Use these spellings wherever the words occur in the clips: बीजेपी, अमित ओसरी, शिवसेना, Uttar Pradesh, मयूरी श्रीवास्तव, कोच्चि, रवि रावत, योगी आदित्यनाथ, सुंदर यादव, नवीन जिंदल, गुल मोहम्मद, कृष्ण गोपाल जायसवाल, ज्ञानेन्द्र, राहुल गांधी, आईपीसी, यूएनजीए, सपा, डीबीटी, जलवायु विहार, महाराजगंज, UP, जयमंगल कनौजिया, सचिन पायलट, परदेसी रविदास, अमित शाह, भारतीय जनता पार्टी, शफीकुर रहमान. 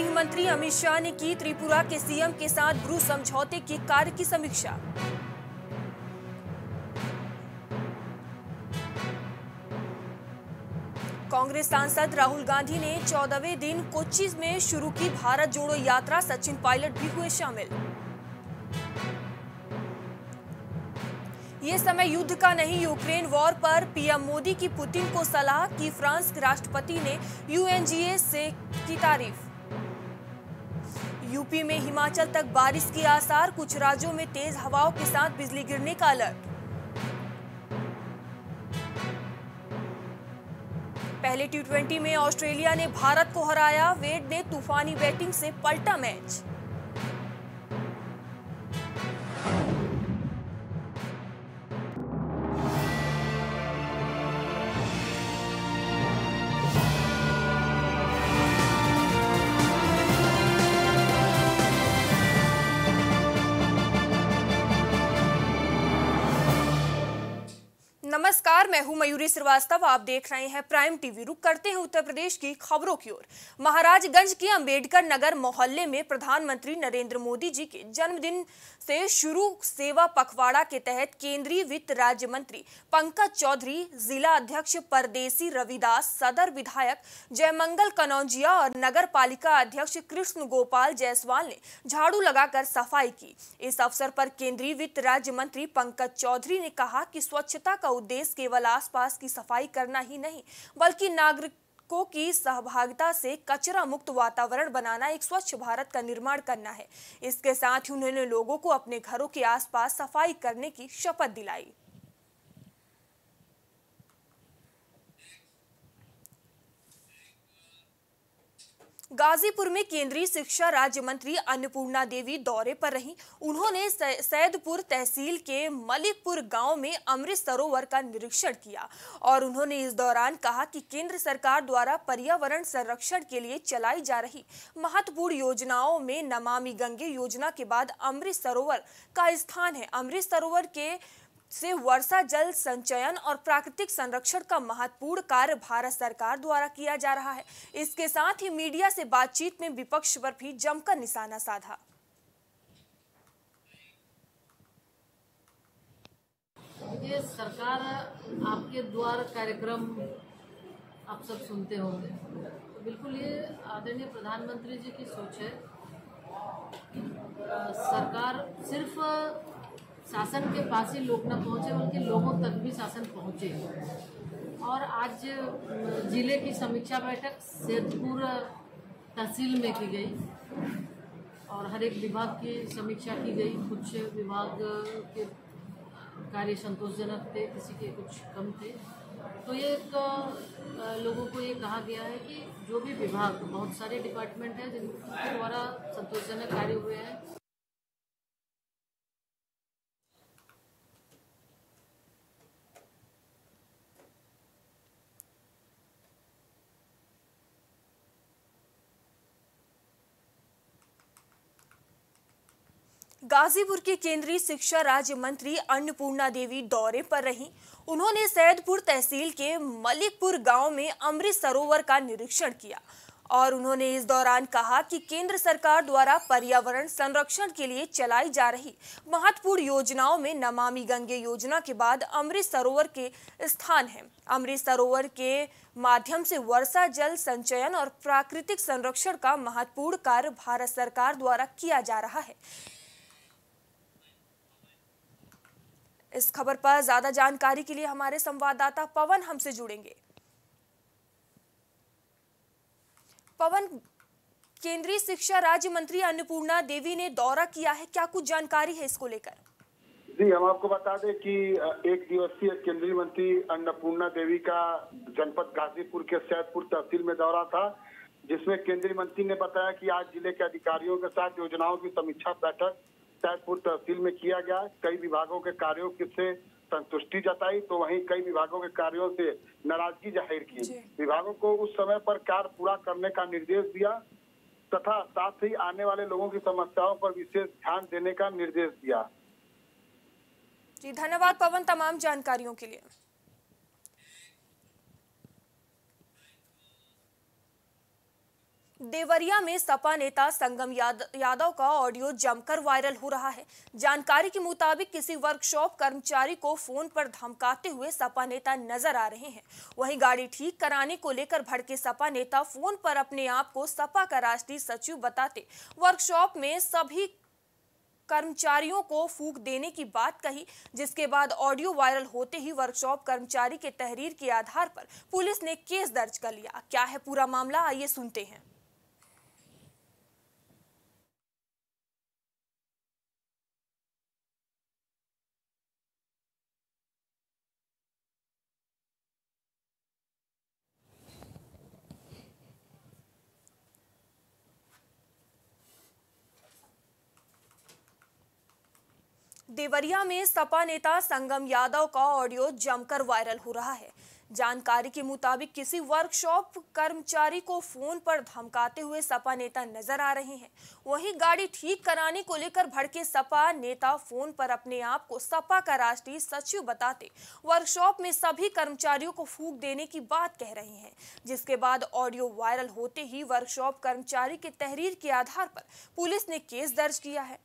गृह मंत्री अमित शाह ने की त्रिपुरा के सीएम के साथ ब्रू समझौते के कार्य की समीक्षा। कांग्रेस सांसद राहुल गांधी ने 14वें दिन कोच्चि में शुरू की भारत जोड़ो यात्रा, सचिन पायलट भी हुए शामिल। ये समय युद्ध का नहीं, यूक्रेन वॉर पर पीएम मोदी की पुतिन को सलाह, की फ्रांस के राष्ट्रपति ने यूएनजीए से की तारीफ। यूपी में हिमाचल तक बारिश के आसार, कुछ राज्यों में तेज हवाओं के साथ बिजली गिरने का अलर्ट। पहले T20 में ऑस्ट्रेलिया ने भारत को हराया, वेड ने तूफानी बैटिंग से पलटा मैच। नमस्कार, मैं हूं मयूरी श्रीवास्तव, आप देख रहे हैं प्राइम टीवी। रुक करते हैं उत्तर प्रदेश की खबरों की ओर। महाराजगंज के अंबेडकर नगर मोहल्ले में प्रधानमंत्री नरेंद्र मोदी जी के जन्मदिन से शुरू सेवा पखवाड़ा के तहत केंद्रीय वित्त राज्य मंत्री पंकज चौधरी, जिला अध्यक्ष परदेसी रविदास, सदर विधायक जयमंगल कनौजिया और नगर पालिका अध्यक्ष कृष्ण गोपाल जायसवाल ने झाड़ू लगाकर सफाई की। इस अवसर पर केंद्रीय वित्त राज्य मंत्री पंकज चौधरी ने कहा कि स्वच्छता का उद्देश्य केवल आसपास की सफाई करना ही नहीं, बल्कि नागरिकों की सहभागिता से कचरा मुक्त वातावरण बनाना, एक स्वच्छ भारत का निर्माण करना है। इसके साथ ही उन्होंने लोगों को अपने घरों के आसपास सफाई करने की शपथ दिलाई। गाजीपुर में केंद्रीय शिक्षा राज्य मंत्री अन्नपूर्णा देवी दौरे पर रहीं। उन्होंने सैदपुर तहसील के मलिकपुर गांव में अमृत सरोवर का निरीक्षण किया और उन्होंने इस दौरान कहा कि केंद्र सरकार द्वारा पर्यावरण संरक्षण के लिए चलाई जा रही महत्वपूर्ण योजनाओं में नमामि गंगे योजना के बाद अमृत सरोवर का स्थान है। अमृत सरोवर के से वर्षा जल संचयन और प्राकृतिक संरक्षण का महत्वपूर्ण कार्य भारत सरकार द्वारा किया जा रहा है। इसके साथ ही मीडिया से बातचीत में विपक्ष पर भी जमकर निशाना साधा। ये सरकार आपके द्वार कार्यक्रम आप सब सुनते होंगे, तो बिल्कुल ये आदरणीय प्रधानमंत्री जी की सोच है। सरकार सिर्फ शासन के पास ही लोग ना पहुँचे, बल्कि लोगों तक भी शासन पहुँचे। और आज जिले की समीक्षा बैठक सैदपुर तहसील में की गई और हर एक विभाग की समीक्षा की गई। कुछ विभाग के कार्य संतोषजनक थे, किसी के कुछ कम थे। तो ये एक लोगों को ये कहा गया है कि जो भी विभाग, बहुत सारे डिपार्टमेंट हैं जिनके द्वारा संतोषजनक कार्य हुए हैं। गाजीपुर के केंद्रीय शिक्षा राज्य मंत्री अन्नपूर्णा देवी दौरे पर रहीं। उन्होंने सैदपुर तहसील के मलिकपुर गांव में अमृत सरोवर का निरीक्षण किया और उन्होंने इस दौरान कहा कि केंद्र सरकार द्वारा पर्यावरण संरक्षण के लिए चलाई जा रही महत्वपूर्ण योजनाओं में नमामि गंगे योजना के बाद अमृत सरोवर के स्थान है। अमृत सरोवर के माध्यम से वर्षा जल संचयन और प्राकृतिक संरक्षण का महत्वपूर्ण कार्य भारत सरकार द्वारा किया जा रहा है। इस खबर पर ज्यादा जानकारी के लिए हमारे संवाददाता पवन हमसे जुड़ेंगे। पवन, केंद्रीय शिक्षा राज्य मंत्री अन्नपूर्णा देवी ने दौरा किया है, क्या कुछ जानकारी है इसको लेकर? जी, हम आपको बता दें कि एक दिवसीय केंद्रीय मंत्री अन्नपूर्णा देवी का जनपद गाजीपुर के सैदपुर तहसील में दौरा था, जिसमें केंद्रीय मंत्री ने बताया कि आज जिले के अधिकारियों के साथ योजनाओं की समीक्षा बैठक सैदपुर तहसील में किया गया। कई विभागों के कार्यों से संतुष्टि जताई, तो वहीं कई विभागों के कार्यों से नाराजगी जाहिर की। विभागों को उस समय पर कार्य पूरा करने का निर्देश दिया तथा साथ ही आने वाले लोगों की समस्याओं पर विशेष ध्यान देने का निर्देश दिया। जी, धन्यवाद पवन तमाम जानकारियों के लिए। देवरिया में सपा नेता संगम यादव का ऑडियो जमकर वायरल हो रहा है। जानकारी के मुताबिक किसी वर्कशॉप कर्मचारी को फोन पर धमकाते हुए सपा नेता नजर आ रहे हैं। वहीं गाड़ी ठीक कराने को लेकर भड़के सपा नेता फोन पर अपने आप को सपा का राष्ट्रीय सचिव बताते वर्कशॉप में सभी कर्मचारियों को फूंक देने की बात कही, जिसके बाद ऑडियो वायरल होते ही वर्कशॉप कर्मचारी के तहरीर के आधार पर पुलिस ने केस दर्ज कर लिया। क्या है पूरा मामला, आइए सुनते हैं। देवरिया में सपा नेता संगम यादव का ऑडियो जमकर वायरल हो रहा है। जानकारी के मुताबिक किसी वर्कशॉप कर्मचारी को फोन पर धमकाते हुए सपा नेता नजर आ रहे हैं। वहीं गाड़ी ठीक कराने को लेकर भड़के सपा नेता फोन पर अपने आप को सपा का राष्ट्रीय सचिव बताते वर्कशॉप में सभी कर्मचारियों को फूंक देने की बात कह रहे हैं, जिसके बाद ऑडियो वायरल होते ही वर्कशॉप कर्मचारी के तहरीर के आधार पर पुलिस ने केस दर्ज किया है।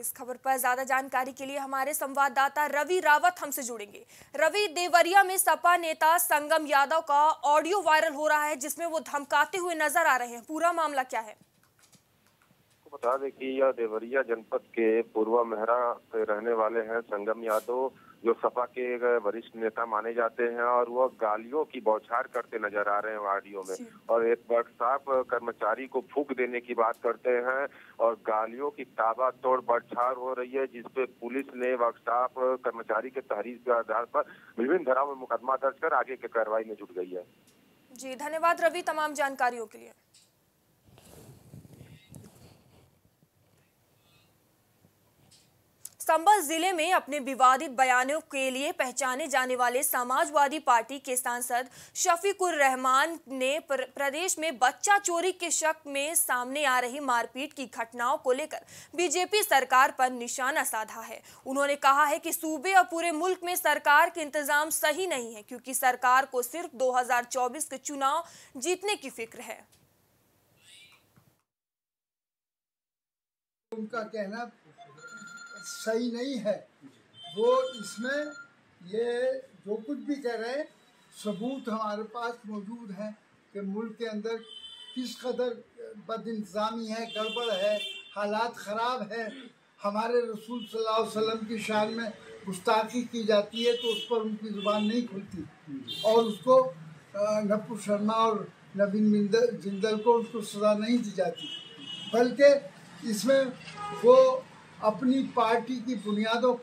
इस खबर पर ज्यादा जानकारी के लिए हमारे संवाददाता रवि रावत हमसे जुड़ेंगे। रवि, देवरिया में सपा नेता संगम यादव का ऑडियो वायरल हो रहा है जिसमें वो धमकाते हुए नजर आ रहे हैं, पूरा मामला क्या है? तो बता दें कि यह देवरिया जनपद के पूर्वा मेहरा के रहने वाले हैं संगम यादव, जो सपा के वरिष्ठ नेता माने जाते हैं और वह गालियों की बौछार करते नजर आ रहे हैं वार्डियों में, और एक वर्कशॉप कर्मचारी को फूंक देने की बात करते हैं और गालियों की ताबड़तोड़ बौछार हो रही है, जिसपे पुलिस ने वर्कशॉप कर्मचारी के तहरीर के आधार पर विभिन्न धाराओं में मुकदमा दर्ज कर आगे की कार्रवाई में जुट गई है। जी धन्यवाद रवि तमाम जानकारियों के लिए। संबल जिले में अपने विवादित बयानों के लिए पहचाने जाने वाले समाजवादी पार्टी के सांसद शफीकुर रहमान ने प्रदेश में बच्चा चोरी के शक में सामने आ रही मारपीट की घटनाओं को लेकर बीजेपी सरकार पर निशाना साधा है। उन्होंने कहा है कि सूबे और पूरे मुल्क में सरकार के इंतजाम सही नहीं है, क्योंकि सरकार को सिर्फ 2024 के चुनाव जीतने की फिक्र है। उनका कहना सही नहीं है, वो इसमें ये जो कुछ भी कह रहे हैं सबूत हमारे पास मौजूद हैं कि मुल्क के अंदर किस कदर बदइंतज़ामी है, गड़बड़ है, हालात ख़राब है। हमारे रसूल सल्लल्लाहु अलैहि वसल्लम की शान में गुस्ताखी की जाती है तो उस पर उनकी ज़ुबान नहीं खुलती और उसको नप्पू शर्मा और नवीन जिंदल को उसको सज़ा नहीं दी जाती, बल्कि इसमें वो अपनी पार्टी की बुनियादों।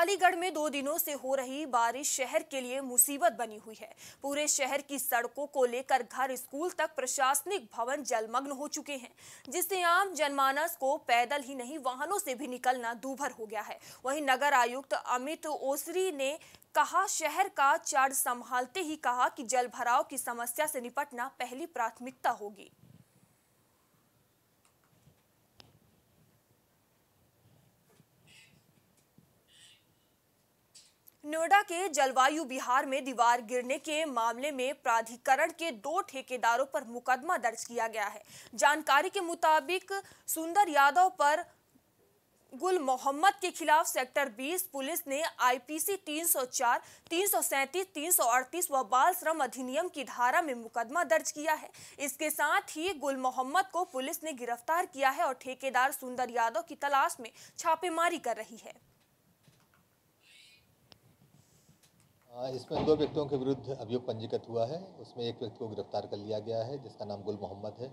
अलीगढ़ में 2 दिनों से हो रही बारिश शहर के लिए मुसीबत बनी हुई है। पूरे शहर की सड़कों को लेकर घर स्कूल तक प्रशासनिक भवन जलमग्न हो चुके हैं, जिससे आम जनमानस को पैदल ही नहीं वाहनों से भी निकलना दूभर हो गया है। वहीं नगर आयुक्त अमित ओसरी ने कहा, शहर का चार्ज संभालते ही कहा कि जलभराव की समस्या से निपटना पहली प्राथमिकता होगी। नोएडा के जलवायु बिहार में दीवार गिरने के मामले में प्राधिकरण के 2 ठेकेदारों पर मुकदमा दर्ज किया गया है। जानकारी के मुताबिक सुंदर यादव पर गुल मोहम्मद के खिलाफ सेक्टर 20 पुलिस ने आईपीसी 304, 337, 338 व बाल श्रम अधिनियम की धारा में मुकदमा दर्ज किया है। इसके साथ ही गुल मोहम्मद को पुलिस ने गिरफ्तार किया है और ठेकेदार सुंदर यादव की तलाश में छापेमारी कर रही है। इसमें 2 व्यक्तियों के विरुद्ध अभियोग पंजीकृत हुआ है। उसमें एक व्यक्ति को गिरफ्तार कर लिया गया है जिसका नाम गुल मोहम्मद है।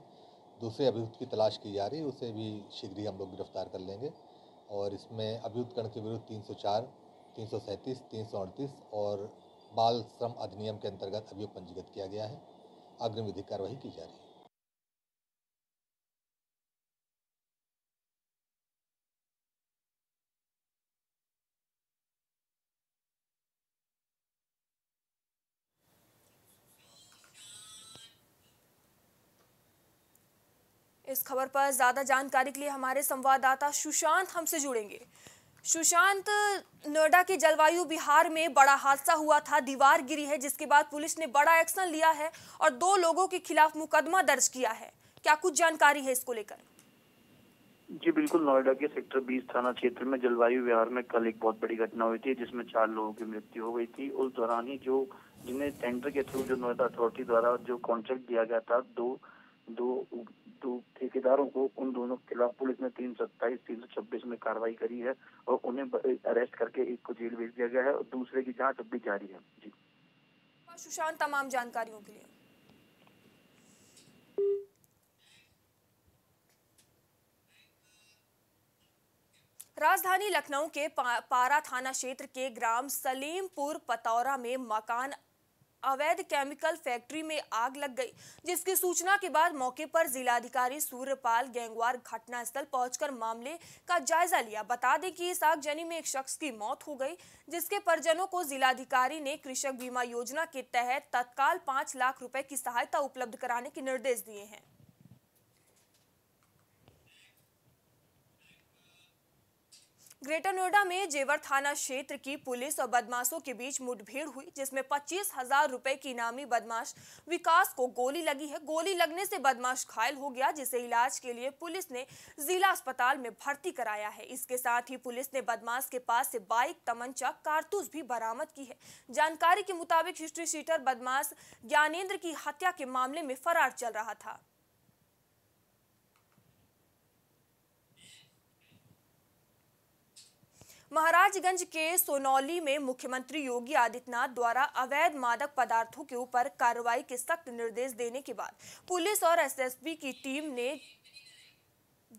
दूसरे अभियुक्त की तलाश की जा रही है, उसे भी शीघ्र ही हम लोग गिरफ्तार कर लेंगे। और इसमें अभियुक्तगण के विरुद्ध 304, 337, 338 और बाल श्रम अधिनियम के अंतर्गत अभियोग पंजीकृत किया गया है। अग्रिम विधिक कार्रवाई की जा रही है। इस खबर पर ज्यादा जानकारी के लिए हमारे संवाददाता सुशांत हमसे जुड़ेंगे। सुशांत, नोएडा के जलवायु विहार में बड़ा हादसा हुआ था, दीवार गिरी है जिसके बाद पुलिस ने बड़ा एक्शन लिया है और 2 लोगों के खिलाफ मुकदमा दर्ज किया है, क्या कुछ जानकारी है इसको लेकर? जी बिल्कुल, नोएडा के सेक्टर 20 थाना क्षेत्र में जलवायु विहार में कल एक बहुत बड़ी घटना हुई थी जिसमें 4 लोगों की मृत्यु हो गई थी। उस दौरान ही जो जिन्हें टेंडर के थ्रू जो नोएडा अथॉरिटी द्वारा जो कॉन्ट्रैक्ट दिया गया था दो ठेकेदारों को, उन दोनों के खिलाफ पुलिस ने 326 में कार्रवाई करी है और उन्हें अरेस्ट करके एक को जेल भेज दिया गया है और दूसरे की जाँच अब भी जारी है। जी सुशांत, तमाम जानकारियों के लिए। राजधानी लखनऊ के पारा थाना क्षेत्र के ग्राम सलीमपुर पतौरा में मकान अवैध केमिकल फैक्ट्री में आग लग गई, जिसकी सूचना के बाद मौके पर जिलाधिकारी सूर्यपाल गंगवार घटनास्थल पहुंचकर मामले का जायजा लिया। बता दें कि इस आगजनी में एक शख्स की मौत हो गई, जिसके परिजनों को जिलाधिकारी ने कृषक बीमा योजना के तहत तत्काल 5 लाख रुपए की सहायता उपलब्ध कराने के निर्देश दिए हैं। ग्रेटर नोएडा में जेवर थाना क्षेत्र की पुलिस और बदमाशों के बीच मुठभेड़ हुई, जिसमें 25,000 रुपए की इनामी बदमाश विकास को गोली लगी है। गोली लगने से बदमाश घायल हो गया, जिसे इलाज के लिए पुलिस ने जिला अस्पताल में भर्ती कराया है। इसके साथ ही पुलिस ने बदमाश के पास से बाइक, तमंचा, कारतूस भी बरामद की है। जानकारी के मुताबिक हिस्ट्री शीटर बदमाश ज्ञानेन्द्र की हत्या के मामले में फरार चल रहा था। महाराजगंज के सोनौली में मुख्यमंत्री योगी आदित्यनाथ द्वारा अवैध मादक पदार्थों के ऊपर कार्रवाई के सख्त निर्देश देने के बाद पुलिस और एसएसबी की टीम ने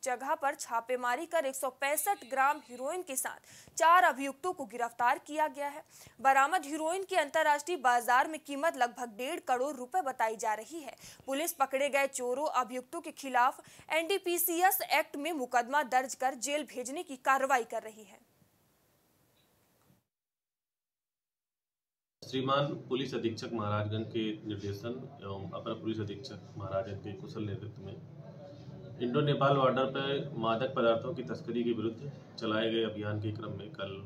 जगह पर छापेमारी कर 165 ग्राम हीरोइन के साथ 4 अभियुक्तों को गिरफ्तार किया गया है। बरामद हीरोइन की अंतर्राष्ट्रीय बाजार में कीमत लगभग 1.5 करोड़ रुपए बताई जा रही है। पुलिस पकड़े गए चोरों अभियुक्तों के खिलाफ NDPCS एक्ट में मुकदमा दर्ज कर जेल भेजने की कार्रवाई कर रही है। श्रीमान पुलिस अधीक्षक महाराजगंज के निर्देशन एवं अपर पुलिस अधीक्षक महाराजगंज के कुशल नेतृत्व में इंडो नेपाल बॉर्डर पर मादक पदार्थों की तस्करी के विरुद्ध चलाए गए अभियान के क्रम में कल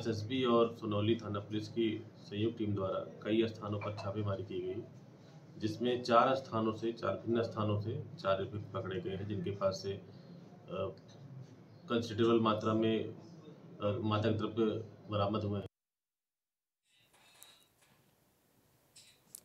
एसएसबी और सोनौली थाना पुलिस की संयुक्त टीम द्वारा कई स्थानों पर छापेमारी की गई, जिसमें 4 भिन्न स्थानों से 4 अभियुक्त पकड़े गए हैं, जिनके पास से कंसिडरेबल मात्रा में मादक द्रव्य बरामद हुए हैं।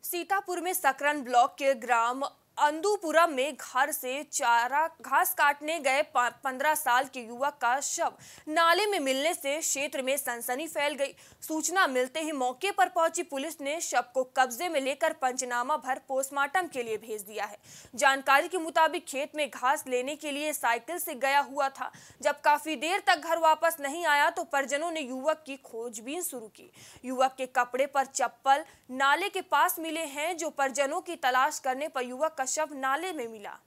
सीतापुर में सकरन ब्लॉक के ग्राम अंदूपुरा में घर से घास काटने गए 15 साल के युवक का शव नाले में मिलने से क्षेत्र में सनसनी फैल गई। सूचना मिलते ही मौके पर पहुंची पुलिस ने शव को कब्जे में लेकर पंचनामा भर पोस्टमार्टम के लिए भेज दिया है। जानकारी के मुताबिक खेत में घास लेने के लिए साइकिल से गया हुआ था। जब काफी देर तक घर वापस नहीं आया तो परिजनों ने युवक की खोजबीन शुरू की। युवक के कपड़े पर चप्पल नाले के पास मिले हैं, जो परिजनों की तलाश करने पर युवक का शव नाले में मिला।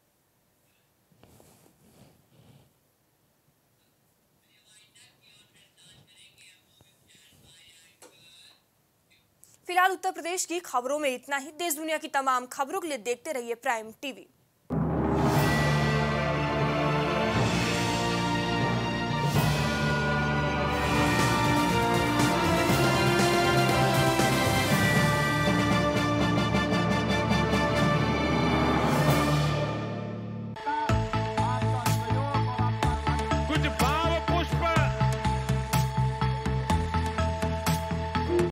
फिलहाल उत्तर प्रदेश की खबरों में इतना ही। देश दुनिया की तमाम खबरों के लिए देखते रहिए प्राइम टीवी।